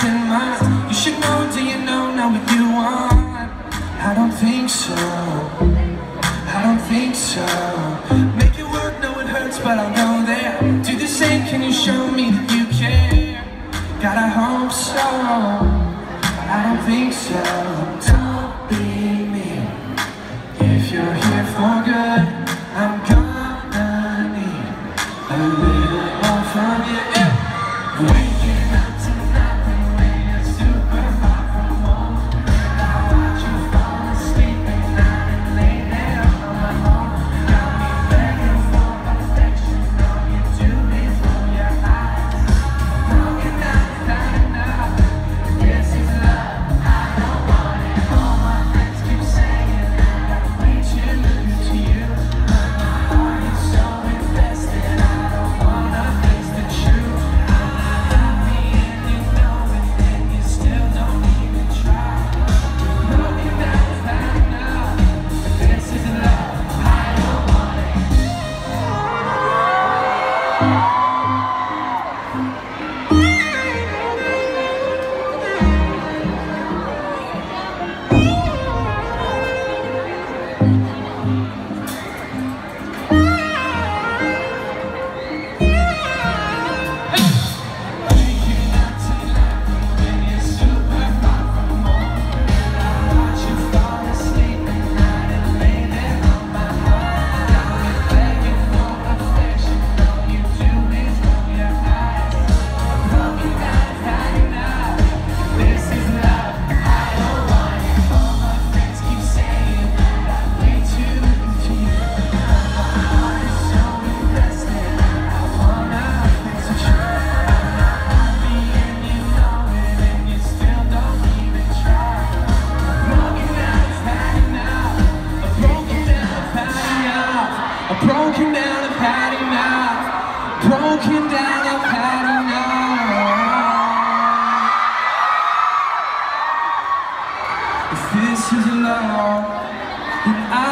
what's in mind. You should know, do you know now what you want? I don't think so, I don't think so. Make it work, know it hurts, but I'll go there. Do the same, can you show me that you care? God, I hope so, I don't think so. Don't be me, if you're here for good, I'm gonna need a little more from you. Waking up to nothing when you're super far from home. I watch you fall asleep at night and lay there on my own. Got me begging for affection, no you do this for your eyes. How can I not enough? This is love, I don't want it. All my friends keep saying that I made you lose to you, but my heart is so invested, I don't wanna face the truth. Broken down, I've had enough. Broken down, I've had enough. If this is love, then I